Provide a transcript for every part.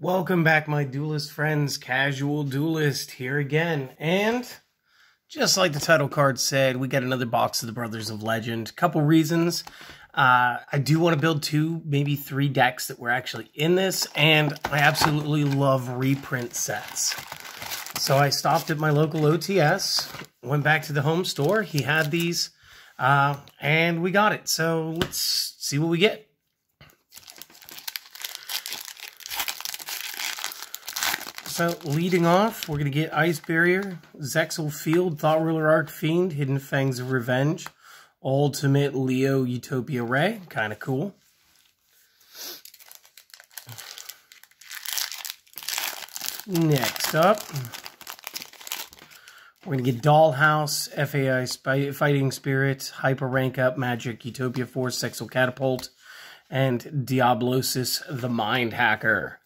Welcome back, my duelist friends. Casual Duelist here again. And just like the title card said, we got another box of the Brothers of Legend. A couple reasons. I do want to build two, maybe three decks that were actually in this. And I absolutely love reprint sets. So I stopped at my local OTS, went back to the home store. He had these and we got it. So let's see what we get. So leading off, we're going to get Ice Barrier, Zexel Field, Thought Ruler Archfiend, Hidden Fangs of Revenge, Ultimate Leo Utopia Ray. Kind of cool. Next up, we're going to get Dollhouse, FAI Spy, Fighting Spirit, Hyper Rank Up, Magic, Utopia Force, Zexal Catapult, and Diablosis the Mind Hacker.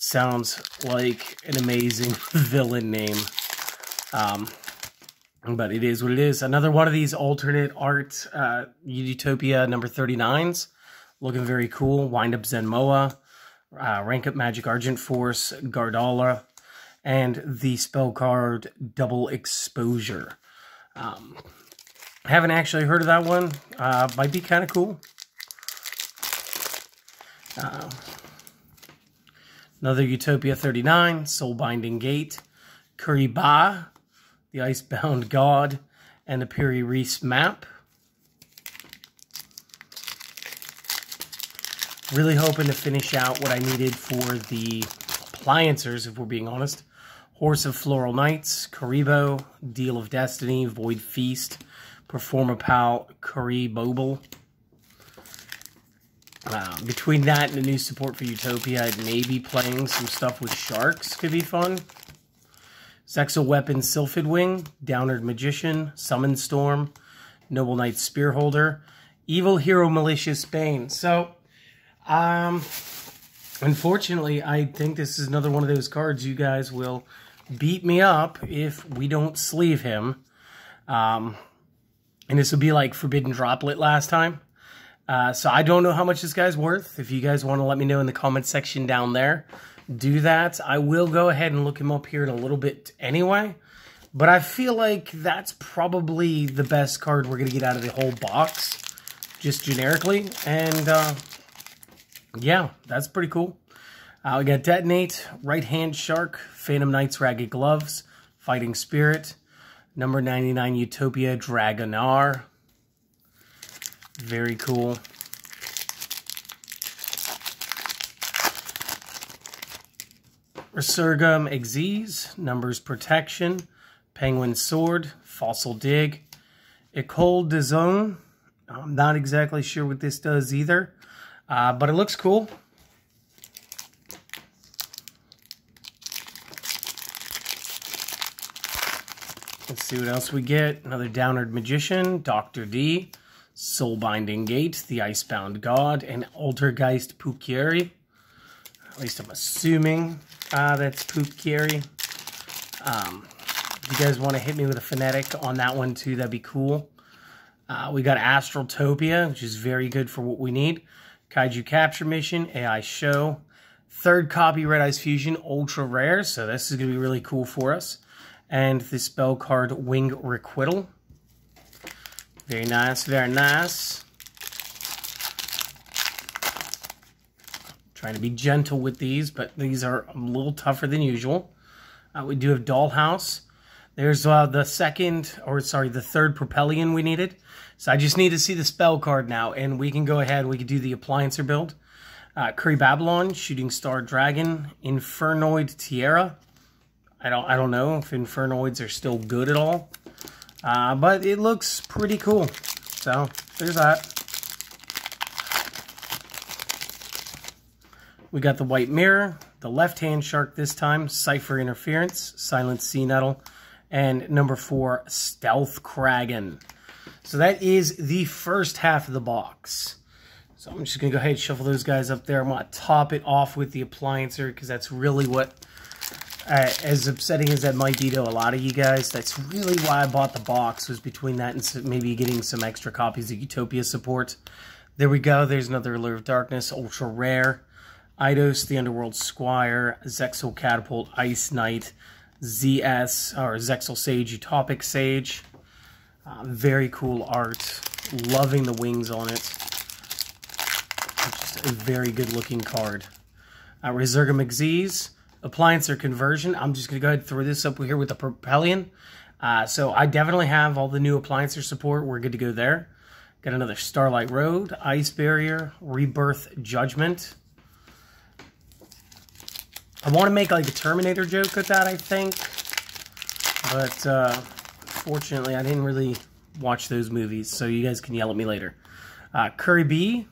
Sounds like an amazing villain name, but it is what it is. Another one of these alternate art Utopia number 39s, looking very cool. Wind Up Zenmoa, Rank Up Magic Argent Force, Gardala, and the spell card Double Exposure. I haven't actually heard of that one. Might be kind of cool. Another Utopia 39, Soulbinding Gate, Kuriboh, the Icebound God, and the Piri Reese map. Really hoping to finish out what I needed for the Appliancers, if we're being honest. Horse of Floral Knights, Kuriboh, Deal of Destiny, Void Feast, Perform a Pal, Kuriboh. Between that and the new support for Utopia, maybe playing some stuff with sharks could be fun. Zexal Weapon, Sylphid Wing, Downward Magician, Summon Storm, Noble Knight Spearholder, Evil Hero Malicious Bane. So, unfortunately, I think this is another one of those cards you guys will beat me up if we don't sleeve him. And this will be like Forbidden Droplet last time. So I don't know how much this guy's worth. If you guys want to let me know in the comment section down there, do that. I will go ahead and look him up here in a little bit anyway. But I feel like that's probably the best card we're going to get out of the whole box, just generically. And yeah, that's pretty cool. We got Detonate, Right Hand Shark, Phantom Knight's Ragged Gloves, Fighting Spirit, Number 99 Utopia Dragonar. Very cool. Resurgam Exes, Numbers Protection, Penguin Sword, Fossil Dig, Ecole de Zone. I'm not exactly sure what this does either, but it looks cool. Let's see what else we get. Another Downward Magician, Dr. D, Soulbinding Gate, the Icebound God, and Altergeist Pukieri. At least I'm assuming that's Pukieri. If you guys want to hit me with a phonetic on that one too, that'd be cool. We got Astraltopia, which is very good for what we need. Kaiju Capture Mission, AI Show. Third copy Red Eyes Fusion, ultra rare, so this is going to be really cool for us. And the spell card Wing Requital. Very nice, very nice. Trying to be gentle with these, but these are a little tougher than usual. We do have Dollhouse. There's the third Propellion we needed. So I just need to see the spell card now, and we can go ahead. We can do the Appliancer build. Curry Babylon, Shooting Star Dragon, Infernoid Tierra. I don't know if Infernoids are still good at all. But it looks pretty cool. So, there's that. We got the White Mirror, the Left Hand Shark this time, Cypher Interference, Silent Sea Nettle, and number 4, Stealth Kragan. So that is the first half of the box. So I'm just going to go ahead and shuffle those guys up there. I'm going to top it off with the Appliancer because that's really what... as upsetting as that might be to a lot of you guys, that's really why I bought the box, was between that and maybe getting some extra copies of Utopia support. There we go. There's another Allure of Darkness, ultra rare. Eidos the Underworld Squire, Zexal Catapult, Ice Knight, ZS, or Zexal Sage, Utopic Sage. Very cool art. Loving the wings on it. Just a very good looking card. Resurga McZees, Appliancer Conversion. I'm just going to go ahead and throw this up here with the Propellion. So I definitely have all the new Appliancer support. We're good to go there. Got another Starlight Road, Ice Barrier, Rebirth Judgment. I want to make like a Terminator joke with that, I think. But fortunately, I didn't really watch those movies, so you guys can yell at me later. Kuriboh,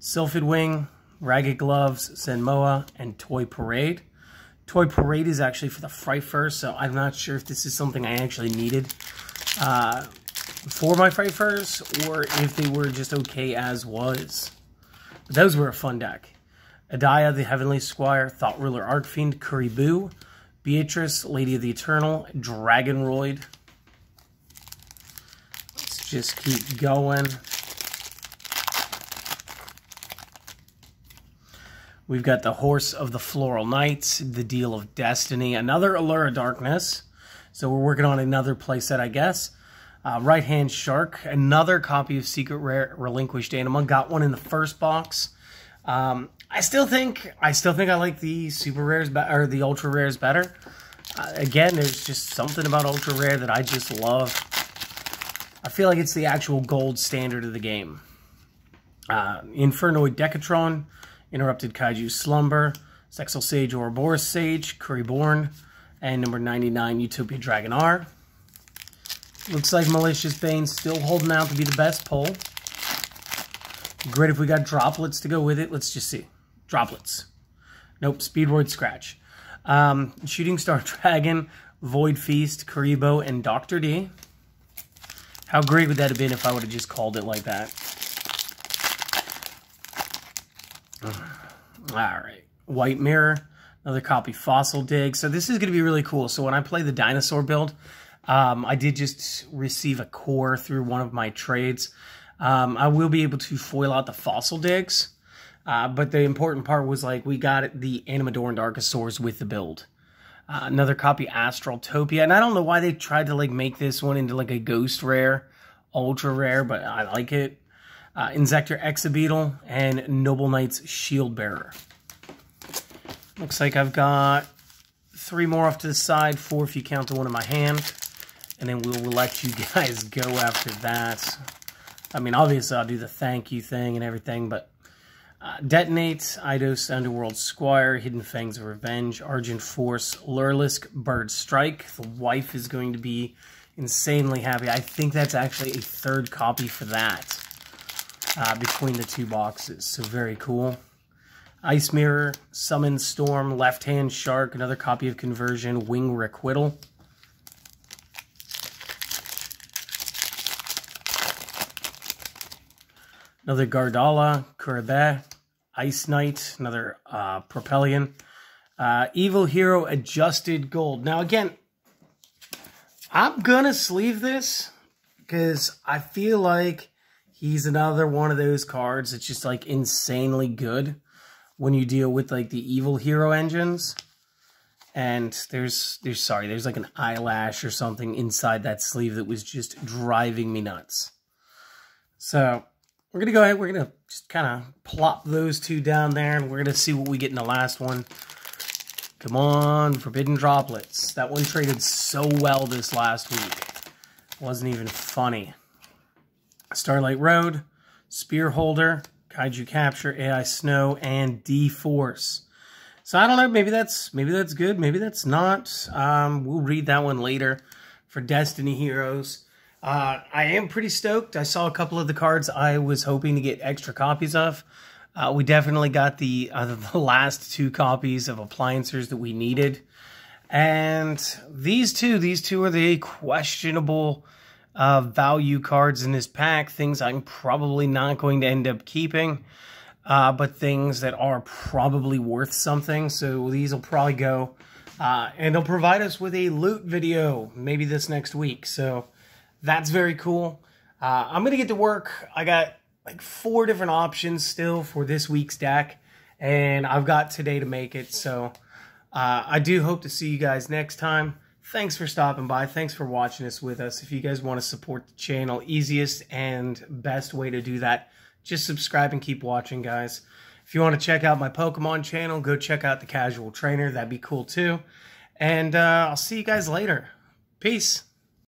Sylphid Wing, Ragged Gloves, Senmoa, and Toy Parade. Toy Parade is actually for the Fright Fur, so I'm not sure if this is something I actually needed for my Fright Furs, or if they were just okay as was. But those were a fun deck. Adaya, the Heavenly Squire, Thought Ruler Archfiend, Kuriboh, Beatrice, Lady of the Eternal, Dragonroid. Let's just keep going. We've got the Horse of the Floral Knights, the Deal of Destiny, another Allure of Darkness. So we're working on another playset, I guess. Right Hand Shark, another copy of Secret Rare Relinquished Anima. Got one in the first box. I still think I like the super rares or the ultra rares better. Again, there's just something about ultra rare that I just love. I feel like it's the actual gold standard of the game. Infernoid Decatron, Interrupted Kaiju Slumber, Zexal Sage, Ouroboros Sage, Kuriborn, and number 99 Utopia Dragonar. Looks like Malicious Bane's still holding out to be the best pull. Great if we got droplets to go with it. Let's just see. Droplets. Nope, Speedroid Scratch. Shooting Star Dragon, Void Feast, Kuriboh, and Dr. D. How great would that have been if I would have just called it like that? Alright, White Mirror, another copy, Fossil Dig. So this is going to be really cool. So when I play the dinosaur build, I did just receive a core through one of my trades. I will be able to foil out the Fossil Digs, but the important part was like we got the Animador and Archosaurs with the build. Another copy, Astraltopia, and I don't know why they tried to like make this one into like a ghost rare, ultra rare, but I like it. Insector Exabeetle, and Noble Knight's Shield Bearer. Looks like I've got three more off to the side, four if you count the one in my hand, and then we'll let you guys go after that. I mean, obviously I'll do the thank you thing and everything, but Detonate, Eidos, Underworld Squire, Hidden Fangs of Revenge, Argent Force, Lurlisk, Bird Strike. The wife is going to be insanely happy. I think that's actually a third copy for that. Between the two boxes, so very cool. Ice Mirror, Summon Storm, Left Hand Shark, another copy of Conversion, Wing Requital. Another Gardala, Kuriboh, Ice Knight, another Propellion. Evil Hero Adjusted Gold. Now again, I'm gonna sleeve this because I feel like he's another one of those cards that's just like insanely good when you deal with like the evil hero engines. And there's like an eyelash or something inside that sleeve that was just driving me nuts. So we're gonna go ahead, we're gonna just kind of plop those two down there, and we're gonna see what we get in the last one. Come on, Forbidden Droplets. That one traded so well this last week. It wasn't even funny. Starlight Road, Spearholder, Kaiju Capture, AI Snow, and D-Force. So I don't know, maybe that's good, maybe that's not. We'll read that one later for Destiny Heroes. I am pretty stoked. I saw a couple of the cards I was hoping to get extra copies of. We definitely got the last two copies of Appliancers that we needed. And these two are the questionable value cards in this pack, things I'm probably not going to end up keeping, but things that are probably worth something. So these will probably go, and they'll provide us with a loot video maybe this next week. So that's very cool. I'm gonna get to work. I got like 4 different options still for this week's deck, and I've got today to make it. So I do hope to see you guys next time. Thanks for stopping by. Thanks for watching this with us. If you guys want to support the channel, easiest and best way to do that, just subscribe and keep watching, guys. If you want to check out my Pokemon channel, go check out the Casual Trainer. That'd be cool too. And I'll see you guys later. Peace.